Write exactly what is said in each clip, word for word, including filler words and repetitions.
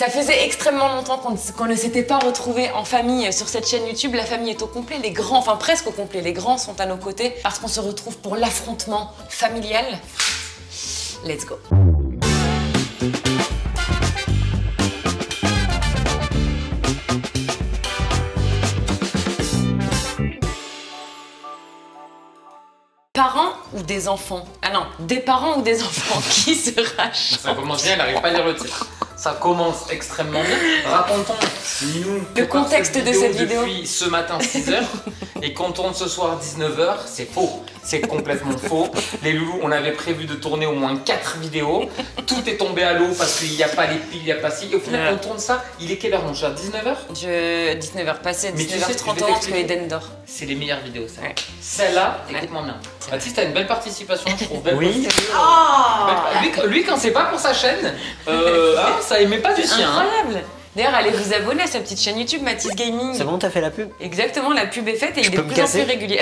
Ça faisait extrêmement longtemps qu'on qu'on ne s'était pas retrouvés en famille sur cette chaîne YouTube. La famille est au complet, les grands, enfin presque au complet, les grands sont à nos côtés parce qu'on se retrouve pour l'affrontement familial. Let's go! Parents ou des enfants? Ah non, des parents ou des enfants qui se rachent. Ça commence bien, elle n'arrive pas à lire le titre. Ça commence extrêmement bien. Racontons-nous le contexte de cette vidéo. Depuis ce matin six heures et quand on ce soir dix-neuf heures, c'est faux. C'est complètement faux. Les loulous, on avait prévu de tourner au moins quatre vidéos. Tout est tombé à l'eau parce qu'il n'y a pas les piles, il n'y a pas ci. Et au final, on tourne ça. Il est quelle heure, mon cher? dix-neuf heures Je... dix-neuf heures passées, dix-neuf heures trente, Eden dort. C'est les meilleures vidéos, ça. Ouais. Celle-là, écoute-moi bien. Mathys, t'as une belle participation, je trouve. Belle oui. Oh belle... Lui, lui, quand c'est pas pour sa chaîne, euh, hein, ça aimait pas du sien. Incroyable. Hein. D'ailleurs, allez vous abonner à sa petite chaîne YouTube Mathys Gaming. C'est bon, t'as fait la pub? Exactement, la pub est faite et je il est de plus en plus régulier.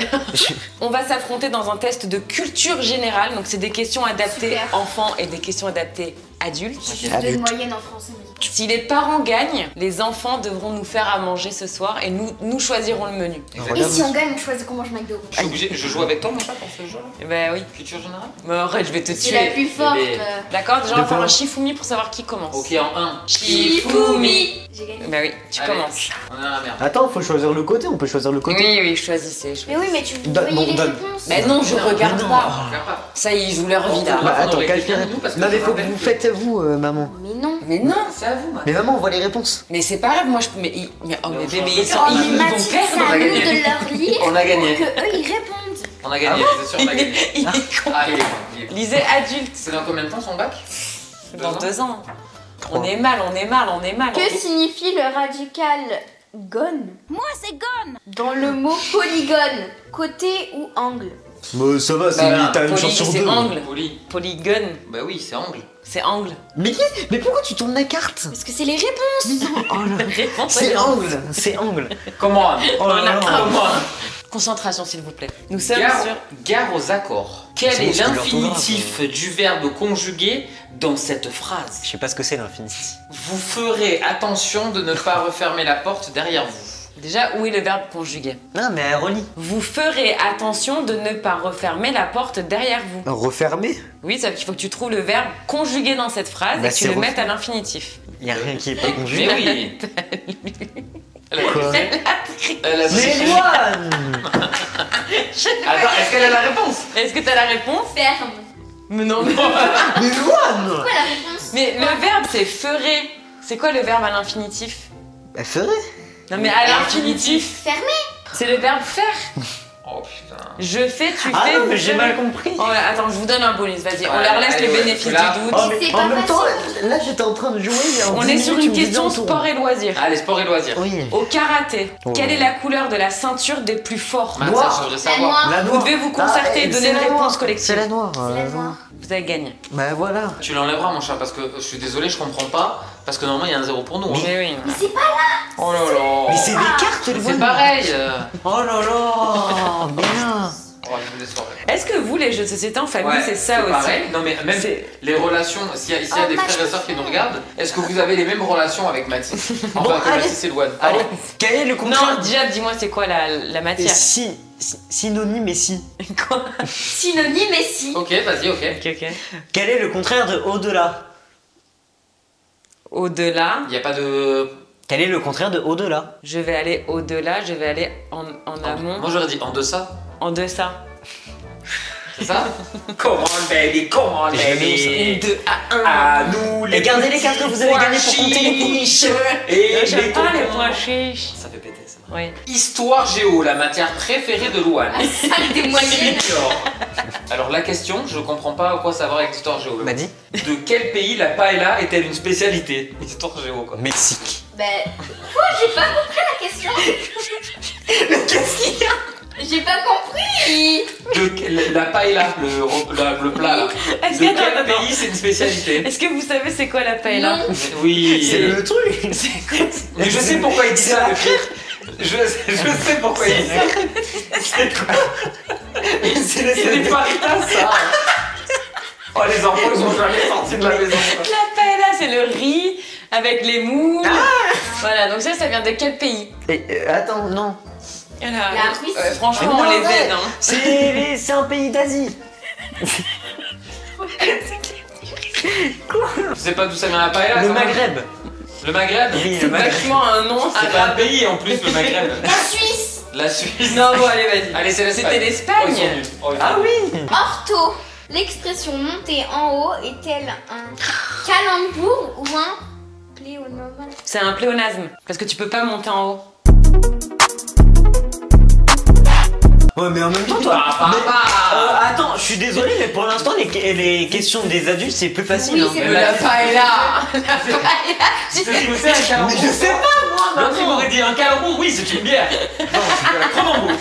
On va s'affronter dans un test de culture générale. Donc, c'est des questions adaptées Super. enfants et des questions adaptées adultes. J'ai juste Adulte. deux moyennes en français. Si les parents gagnent, les enfants devront nous faire à manger ce soir et nous, nous choisirons le menu. Exactement. Et si on gagne, on choisit qu'on mange McDo. Je suis obligée, je joue avec toi, mon chat, pour ce jeu-là? Bah oui. Culture générale? Bah arrête, je vais te tuer. C'est la plus forte. Les... D'accord, déjà on va faire un chifoumi pour savoir qui commence. Ok, en un. Chifoumi! J'ai gagné. Bah oui, tu Allez. commences. On a la merde. Attends, faut choisir le côté, on peut choisir le côté. Oui, oui, choisissez. choisissez. Mais oui, mais tu peux voyer les réponses. Bah non, je regarde pas. Ça y est, ils jouent leur vie là. Attends, quelqu'un répond. Non, mais faut que vous faites vous, maman. Mais non. Mais non. Vous, mais maman, on voit les réponses. Mais c'est pas grave, moi je peux. Mais, mais, oh, mais, mais, mais ils sont. Oh, ils, ils vont perdre. On a gagné. De leur lire on a gagné. Que eux ils répondent. On a gagné, c'est sûr, on a gagné. Il est, il est con. Ah, il est con. Il est con. Lisez adulte. C'est dans combien de temps son bac? Dans deux ans. On est mal, on est mal, on est mal. Que signifie le radical gone? Moi c'est gone. Dans le mot polygone, côté ou angle? Mais ça va, c'est bah, t'as une chance sur deux. Angle. Poly. Polygone. Bah oui, c'est angle. C'est angle. Mais, mais pourquoi tu tournes la carte? Parce que c'est les réponses. Oh, c'est angle. C'est angle. Comment? On en a un. Concentration, s'il vous plaît. Nous sommes gare, sur... Gare aux accords. Quel est l'infinitif du verbe conjugué dans cette phrase? Je sais pas ce que c'est l'infinitif. Vous ferez attention de ne pas refermer la porte derrière vous. Déjà, où est le verbe conjugué? Non, mais elle relit. Vous ferez attention de ne pas refermer la porte derrière vous. Refermer? Oui, ça veut dire qu'il faut que tu trouves le verbe conjugué dans cette phrase bah, et que tu le mettes à l'infinitif. Il n'y a rien qui est pas conjugué. Mais oui. Elle a quoi? Elle a pris. Attends, est-ce qu'elle a la réponse? Est-ce que t'as la réponse? Ferme. Mais non, mais... Mais Loane! Pourquoi la réponse? Mais ouais. Le verbe, c'est ferait. C'est quoi le verbe à l'infinitif? Bah, ferait. Non mais à l'infinitif. Fermé. C'est le verbe faire. Oh putain. Je fais, tu ah fais. Ah j'ai mal compris. Oh, attends, je vous donne un bonus, vas-y. Ouais, on leur laisse allez, les ouais, bénéfices là. du doute. Oh, mais en même temps, là j'étais en train de jouer. On est sur une question sport et loisirs. Allez, sport et loisirs. Oui. Au karaté, oh. quelle est la couleur de la ceinture des plus forts? Noir. La noire. Vous devez vous concerter ah, et donner une réponse collective. C'est la noire. Vous avez gagné. Bah voilà. Tu l'enlèveras mon chat parce que je suis désolé, je comprends pas. Parce que normalement il y a un zéro pour nous. Mais oui. Mais c'est pas là. Oh là là. Mais c'est des cartes. C'est pareil. Oh là là. Bien. Oh, est-ce que vous les jeux de société en famille ouais, c'est ça aussi pareil. Non mais même les relations, s'il y a, si y a oh, des frères et sœurs qui nous regardent, est-ce que vous avez les mêmes relations avec Mathys? Enfin bon, que Mathys et Loane. Allez, quel est le contraire? Non déjà dis-moi c'est quoi la, la matière et si, si, synonyme et si. Quoi? Synonyme et si. Ok vas-y okay. Okay, ok. Quel est le contraire de au-delà? Au-delà. Il n'y a pas de... Quel est le contraire de au-delà? Je vais aller au-delà, je vais aller en, en amont. Moi j'aurais dit en deçà. En deçà. C'est ça? Comment le baby, comment le baby. Une, deux à un. À nous les. Et gardez les cartes que vous avez gagnées pour compter les poches. Et j'aime pas les pois chiches. Ça fait péter ça. Oui. Histoire géo, la matière préférée de Loane. La salle des moyennes. Alors la question, je comprends pas à quoi ça va avec l'histoire géo. M'a dit. De quel pays la paella est-elle une spécialité? Histoire géo quoi. Mexique. Bah... Quoi? J'ai pas compris la question. Mais qu'est-ce qu'il y a? J'ai pas compris! De, la paella, le, la, le plat là. De quel pays c'est une spécialité? Est-ce que vous savez c'est quoi la paella? Non. Oui. C'est le truc. Mais je sais pourquoi il dit ça le pire. Je, je sais pourquoi il dit ça. C'est quoi? C'est des paritas ça. Oh les enfants ils ont jamais sorti de la maison. La paella c'est le riz avec les moules. Ah voilà, donc ça, ça vient de quel pays? Et, euh, attends, non. Alors, la Russie. Euh, franchement, non, on les aide. Hein. C'est un pays d'Asie. Je sais pas d'où ça vient la paella. Le Maghreb. Le Maghreb. Oui, c'est vachement un nom. C'est pas un pays en plus, le Maghreb. La Suisse. La Suisse. Non, bon, allez, vas-y. Allez, c'était l'Espagne. Oh, oh, ah oui. Ortho. L'expression monter en haut est-elle un calembour ou un pléonasme? C'est un pléonasme, parce que tu peux pas monter en haut. Ouais, mais en même temps, toi. Bah, bah, mais, bah, euh, attends, je suis désolé, mais pour l'instant, les, les questions des adultes, c'est plus facile. Oui, hein. Mais la paella. La paella. C'est ce que c'est un calembour. Mais je sais pas, moi, maintenant. L'autre, il m'aurait dit un calembour, oui, c'est une bière. Non, c'est un calembour.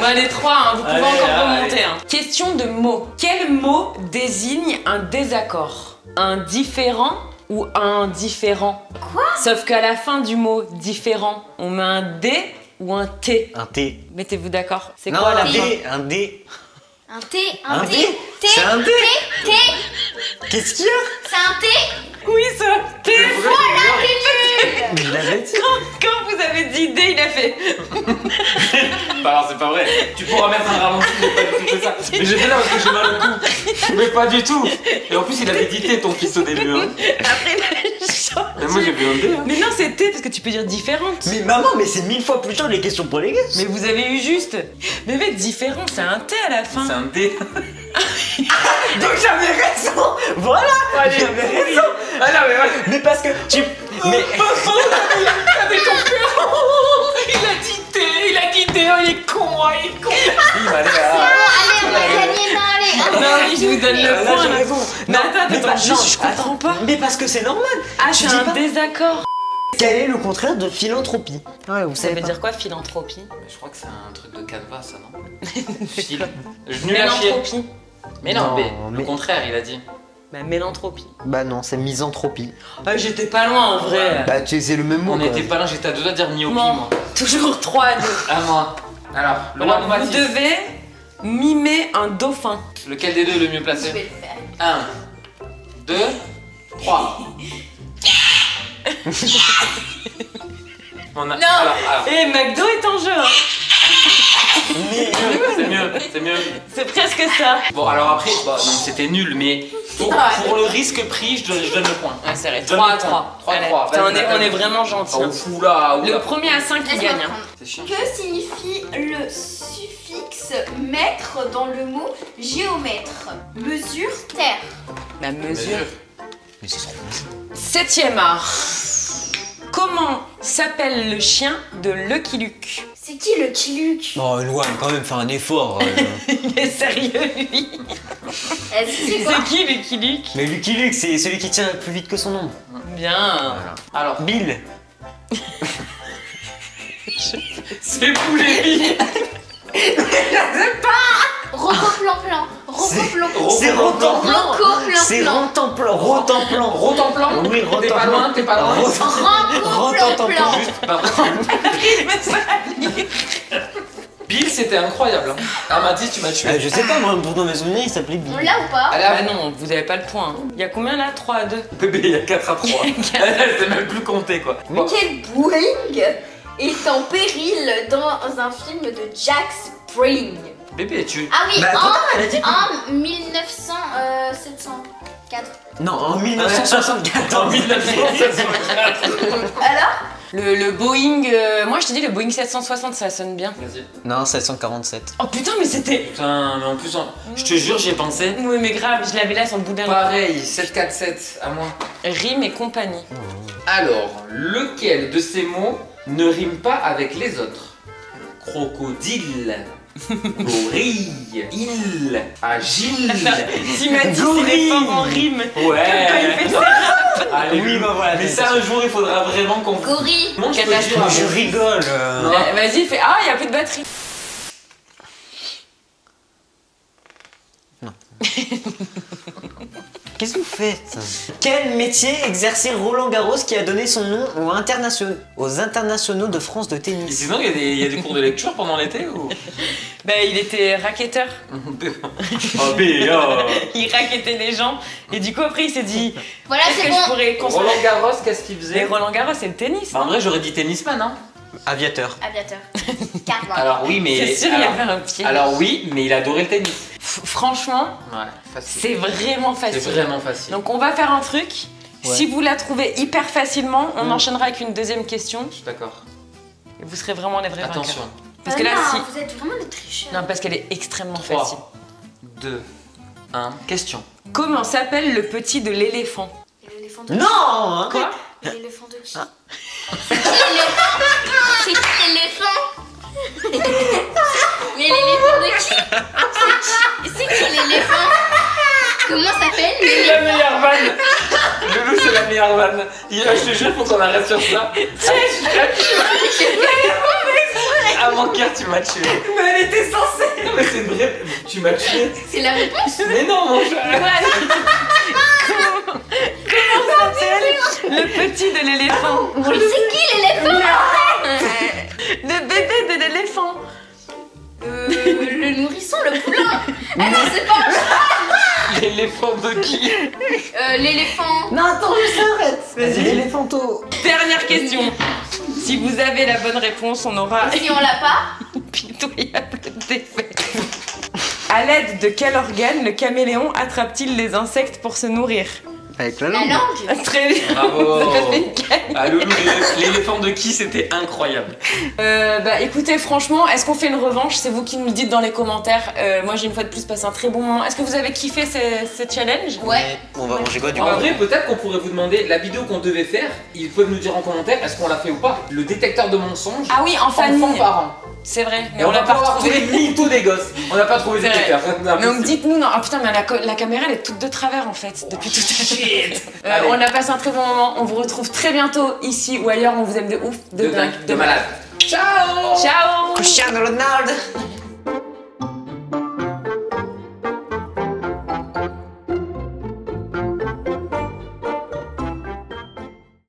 Bah, les trois, hein, vous pouvez allez, encore là, remonter. Allez. Hein. Question de mots. Quel mot désigne un désaccord? Un différent ou un différent? Quoi? Sauf qu'à la fin du mot différent, on met un D. Ou un T. Un T. Mettez-vous d'accord. C'est quoi la D? Un D. Un T. Un T. C'est un T. T. Qu'est-ce qu'il y a? C'est un T. Oui, c'est un T. Voilà, quand vous avez dit D, il a fait. Bah alors c'est pas vrai. Tu pourras mettre un ralenti, mais pas du tout ça. Mais j'étais là parce que j'ai mal au cou. Mais pas du tout. Et en plus, il avait dit T, ton fils au début. Après, mais moi j'ai plus D. Mais non, c'est T parce que tu peux dire différente. Mais maman, mais c'est mille fois plus dur les questions pour les gars. Mais vous avez eu juste. Mais mec, différent, c'est un T à la fin. C'est un D. Donc j'avais raison. Voilà. J'avais raison. Ah non, mais voilà. Mais parce que tu. Mais t'avais ton cœur. Il a dit T, il a dit T, il est con, il est con. Il va aller à... Non, allez, je vous donne le point. Non, attends, je comprends pas. Mais parce que c'est normal. Ah, je suis un désaccord. Quel est le contraire de philanthropie? Ouais, vous savez dire quoi, philanthropie? Je crois que c'est un truc de canevas, ça, non? Phil. Philanthropie. Mais non, le contraire, il a dit. Bah, mélantropie. Bah non, c'est misanthropie. Ah, j'étais pas loin en vrai. Bah, tu sais, c'est le même mot. On était pas loin, j'étais à deux doigts de dire myopie, moi. Toujours trois à deux. À moi. Alors, le Alors vous Mathys. Devez mimer un dauphin. Lequel des deux est le mieux placé? Je vais le faire. un, deux, trois. On a... Non. Et McDo est en jeu, hein. C'est mieux, c'est mieux. C'est presque ça. Bon, alors après, bah, non, c'était nul, mais pour, pour le risque pris, je donne, je donne le point. Ah, c'est vrai. trois à trois. trois à trois. On est, on est vraiment gentils. Oh, fou, là, oula. Le premier à cinq, il gagne. Hein. Que signifie le suffixe mètre dans le mot géomètre? Mesure terre. La mesure. Mais c'est trop bien. Septième art. Comment s'appelle le chien de Lucky Luke? C'est qui Lucky Luke? Oh, Loan, quand même, faire un effort. Euh... Il est sérieux, lui. C'est qui Lucky Luke? Mais Lucky Luke, c'est celui qui tient plus vite que son nom. Bien. Voilà. Alors, Bill. Je... C'est poulet Bill. Je sais pas. Roco-plan-plan. Roco-plan-plan. C'est Roco-plan-plan. C'est Rotamplan. Rotamplan. Rotamplan. Oui, Rotamplan. T'es pas loin, t'es pas loin. Rotamplan. Juste pas Bill, c'était incroyable. Ah, Mathys, tu m'as tué. Je sais pas, moi, dans mes souvenirs, il s'appelait Bill. On l'a ou pas? Ah non, vous avez pas le point. Il y a combien là? trois à deux. Bébé, il y a quatre à trois. Elle s'est même plus comptée, quoi. Mais quel Boeing est en péril dans un film de Jack Spring. Bébé, tu... Ah oui, bah, en, en mille neuf cents, euh, sept cent quatre. Non, en mille neuf cent soixante-quatre. En mille neuf cent soixante-quatre. Alors le, le Boeing... Euh, moi, je te dis, le Boeing sept cent soixante, ça sonne bien. Vas-y. Non, sept cent quarante-sept. Oh putain, mais c'était... Putain, mais en plus, en... Mmh. Je te jure, j'y ai pensé. Oui, mais grave, je l'avais là sur le bout d'un... Pareil, sept cent quarante-sept, à moi. Rime et compagnie. Mmh. Alors, lequel de ces mots ne rime pas avec les autres? Crocodile. Gorille, il, agile. Si m'a dit c'est pas en rime. Ouais. Comme quand il fait ses raps. Allez, oui, bah voilà. Mais ça un jour il faudra vraiment qu'on... Gorille. Bon, je, je rigole. Euh... Vas-y, fais... Ah, il y a plus de batterie. Non. Qu'est-ce que vous faites? Quel métier exerçait Roland-Garros qui a donné son nom aux internationaux, aux internationaux de France de tennis? Sinon, il y a des, y a des cours de lecture pendant l'été ou... Bah, il était racketteur. Oh, il rackettait les gens et du coup après il s'est dit voilà, c'est bon. Je pourrais construire... Roland-Garros, qu'est-ce qu'il faisait? Roland-Garros, c'est le tennis. Bah, en vrai, j'aurais dit tennisman, hein. Aviateur. Aviateur. Carrément. Alors oui, mais c'est sûr, alors, il avait un pied. Alors oui, mais il adorait le tennis. F franchement, ouais, c'est vraiment facile. C'est vraiment facile. Donc on va faire un truc. Ouais. Si vous la trouvez hyper facilement, on mmh. enchaînera avec une deuxième question. Je suis d'accord. Vous serez vraiment les vrais vainqueurs. Attention. Parce bah que non, là, si... vous êtes vraiment des tricheurs. Non, parce qu'elle est extrêmement facile. trois, deux, un. Question. Comment s'appelle le petit de l'éléphant? L'éléphant de... Non, hein. Quoi? L'éléphant de qui? Ah. C'est qui l'éléphant? C'est qui l'éléphant? Mais l'éléphant de qui? C'est qui, qui l'éléphant? Comment s'appelle? C'est la meilleure vanne. Loulou, c'est la meilleure vanne. Je te jure, faut qu'on arrête sur ça. Ah mon cœur, tu m'as tué. Mais elle était censée. Non mais c'est une vraie... Tu m'as tué. C'est la réponse. Mais non mon chat. Comment s'appelle le petit de l'éléphant? C'est qui l'éléphant? Le bébé de l'éléphant. Euh... Le nourrisson, le poulain. Ah non, c'est pas... L'éléphant de qui? Euh... L'éléphant... Non, attends, j'arrête. Vas-y, l'éléphanto. Dernière question. Si vous avez la bonne réponse, on aura... Si on l'a pas... Pitoyable défaite. À l'aide de quel organe le caméléon attrape-t-il les insectes pour se nourrir? Avec la langue. La langue. Très bien. Bravo. Ah, l'éléphant de qui, c'était incroyable. Euh, bah écoutez, franchement, est-ce qu'on fait une revanche? C'est vous qui nous le dites dans les commentaires. Euh, moi, j'ai une fois de plus passé un très bon moment. Est-ce que vous avez kiffé ce, ce challenge? Ouais. Mais on va manger quoi du coup? En vrai, peut-être qu'on pourrait vous demander la vidéo qu'on devait faire. Ils peuvent nous dire en commentaire est-ce qu'on l'a fait ou pas. Le détecteur de mensonges. Ah oui, en famille. Enfant par an. C'est vrai, mais et on n'a pas retrouvé les mythos des gosses. On n'a pas trouvé les critères. Donc dites-nous, non, ah putain, mais la, la caméra elle est toute de travers en fait, oh, depuis tout à l'heure. euh, on a passé un très bon moment, on vous retrouve très bientôt ici ou ailleurs, on vous aime de ouf, de, de dingue, de, de malade. malade. Ciao. Ciao. Cristiano Ronaldo.